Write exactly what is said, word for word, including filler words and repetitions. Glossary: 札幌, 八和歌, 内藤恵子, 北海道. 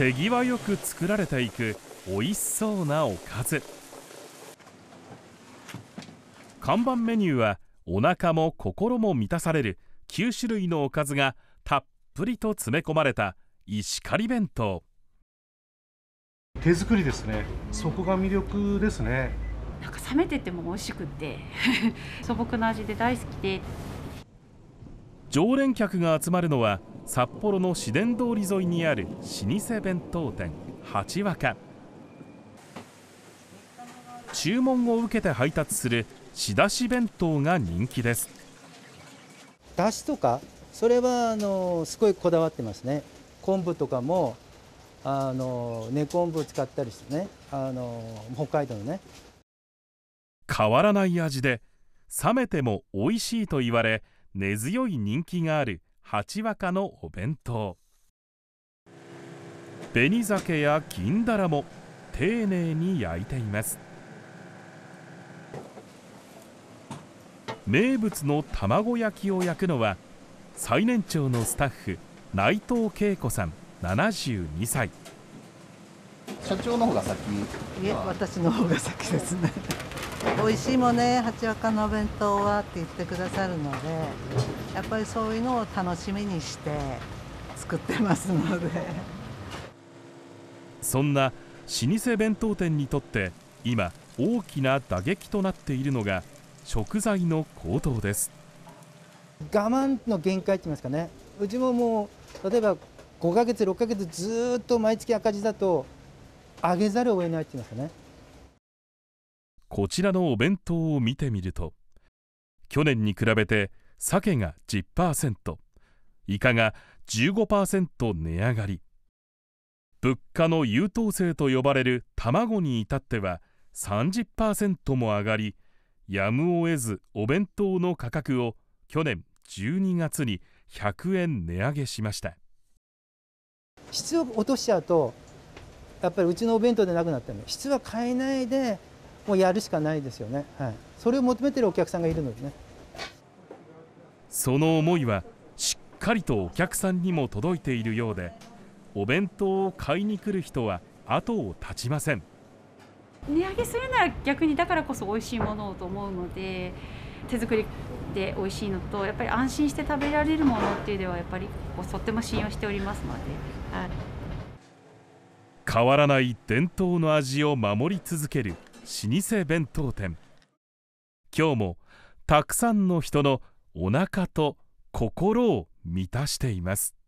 手際よく作られていくおいしそうなおかず。看板メニューはお腹も心も満たされるきゅうしゅるいのおかずがたっぷりと詰め込まれた石狩弁当。手作りですね。そこが魅力ですね。なんか冷めてても美味しくて素朴な味で大好きで。常連客が集まるのは札幌の市電通り沿いにある老舗弁当店八和歌。注文を受けて配達する仕出し弁当が人気です。出汁とかそれはあのすごいこだわってますね。昆布とかもあの根昆布を使ったりしてね、あの北海道のね。変わらない味で冷めても美味しいと言われ根強い人気がある八和歌のお弁当。紅鮭や銀だらも丁寧に焼いています。名物の卵焼きを焼くのは最年長のスタッフ内藤恵子さんななじゅうにさい。社長の方が先？いえ、私の方が先ですね美味しいもね、八和歌の弁当はって言ってくださるので、やっぱりそういうのを楽しみにして作ってますので。そんな老舗弁当店にとって今大きな打撃となっているのが食材の高騰です。我慢の限界って言いますかね。うちももう例えばごかげつろっかげつずっと毎月赤字だと上げざるを得ないって言いますかね。こちらのお弁当を見てみると、去年に比べて鮭が じゅっパーセント、イカが じゅうごパーセント 値上がり、物価の優等生と呼ばれる卵に至っては さんじゅっパーセント も上がり、やむを得ずお弁当の価格を去年じゅうにがつにひゃくえん値上げしました。質を落としちゃうと、やっぱりうちのお弁当でなくなったので、質は買えないでもうやるしかないですよね。はい、それを求めているお客さんがいるのでね。その思いはしっかりとお客さんにも届いているようで、お弁当を買いに来る人は後を絶ちません。値上げするなら逆にだからこそ美味しいものをと思うので、手作りで美味しいのと、やっぱり安心して食べられるものっていうではやっぱりとっても信用しておりますので、はい、変わらない伝統の味を守り続ける老舗弁当店。今日もたくさんの人のお腹と心を満たしています。